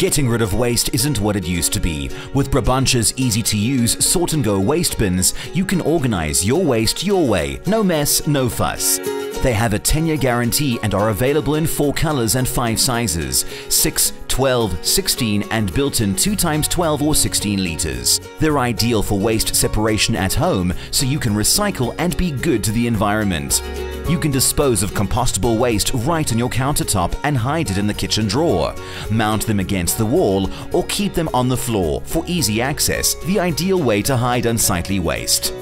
Getting rid of waste isn't what it used to be. With Brabantia's easy-to-use Sort & Go waste bins, you can organize your waste your way. No mess, no fuss. They have a 10-year guarantee and are available in 4 colors and 5 sizes, 6, 12, 16 and built-in 2x12 or 16 liters. They're ideal for waste separation at home, so you can recycle and be good to the environment. You can dispose of compostable waste right on your countertop and hide it in the kitchen drawer. Mount them against the wall or keep them on the floor for easy access, the ideal way to hide unsightly waste.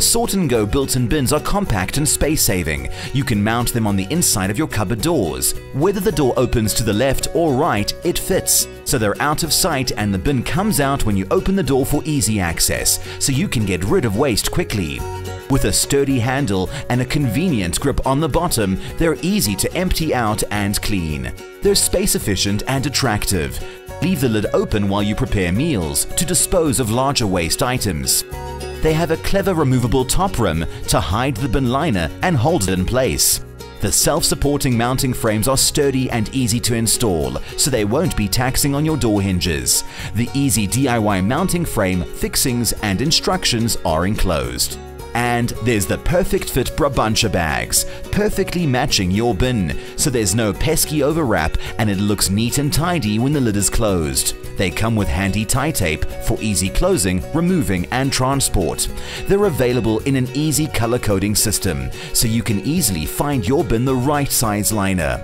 Sort & Go built-in bins are compact and space-saving. You can mount them on the inside of your cupboard doors. Whether the door opens to the left or right, it fits. So they're out of sight and the bin comes out when you open the door for easy access, so you can get rid of waste quickly. With a sturdy handle and a convenient grip on the bottom, they're easy to empty out and clean. They're space-efficient and attractive. Leave the lid open while you prepare meals to dispose of larger waste items. They have a clever removable top rim to hide the bin liner and hold it in place. The self-supporting mounting frames are sturdy and easy to install, so they won't be taxing on your door hinges. The easy DIY mounting frame, fixings and instructions are enclosed. And there's the PerfectFit Brabantia bags, perfectly matching your bin, so there's no pesky overwrap and it looks neat and tidy when the lid is closed. They come with handy tie tape for easy closing, removing and transport. They're available in an easy color coding system, so you can easily find your bin the right size liner.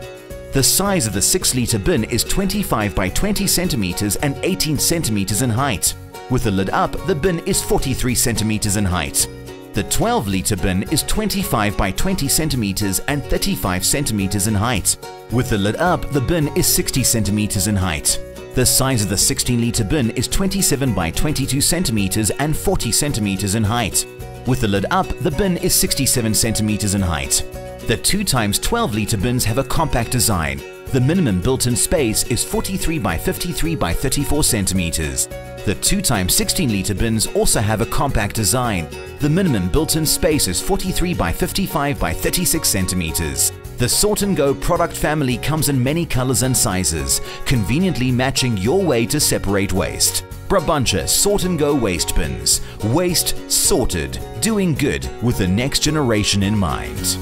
The size of the 6-liter bin is 25 by 20 centimeters and 18 centimeters in height. With the lid up, the bin is 43 centimeters in height. The 12-liter bin is 25 by 20 centimeters and 35 centimeters in height. With the lid up, the bin is 60 centimeters in height. The size of the 16-liter bin is 27 by 22 centimeters and 40 centimeters in height. With the lid up, the bin is 67 centimeters in height. The 2x12-liter bins have a compact design. The minimum built-in space is 43 by 53 by 34 centimeters. The 2x16-liter bins also have a compact design. The minimum built-in space is 43 by 55 by 36 centimeters. The Sort & Go product family comes in many colors and sizes, conveniently matching your way to separate waste. Brabantia Sort & Go waste bins. Waste sorted, doing good with the next generation in mind.